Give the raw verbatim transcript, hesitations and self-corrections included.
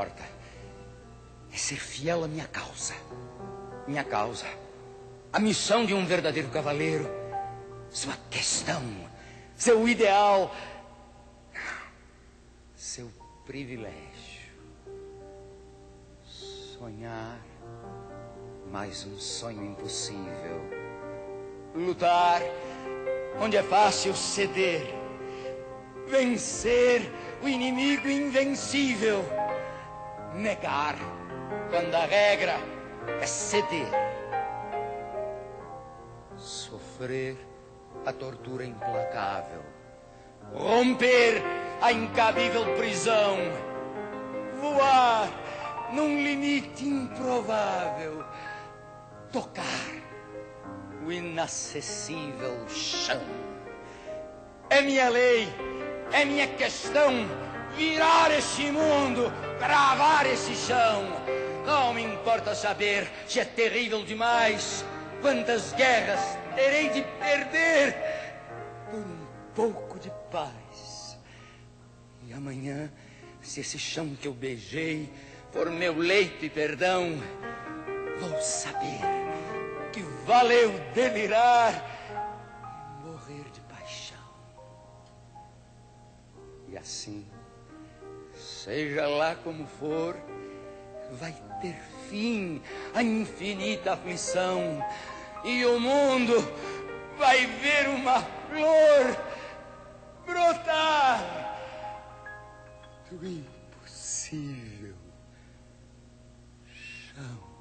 importa é ser fiel à minha causa. Minha causa, a missão de um verdadeiro cavaleiro, sua questão, seu ideal, seu privilégio. Sonhar, mais um sonho impossível. Lutar, onde é fácil ceder. Vencer o inimigo invencível. Negar, quando a regra é ceder. Sofrer a tortura implacável. Romper a incabível prisão. Voar num limite improvável. Tocar o inacessível chão. É minha lei, é minha questão, virar este mundo, gravar este chão. Não me importa saber se é terrível demais, quantas guerras terei de perder por um pouco de paz. E amanhã, se esse chão que eu beijei for meu leito e perdão, vou saber que valeu delirar e morrer de paixão. E assim, seja lá como for, vai ter fim a infinita aflição. E o mundo vai ver uma flor brotar do impossível chão.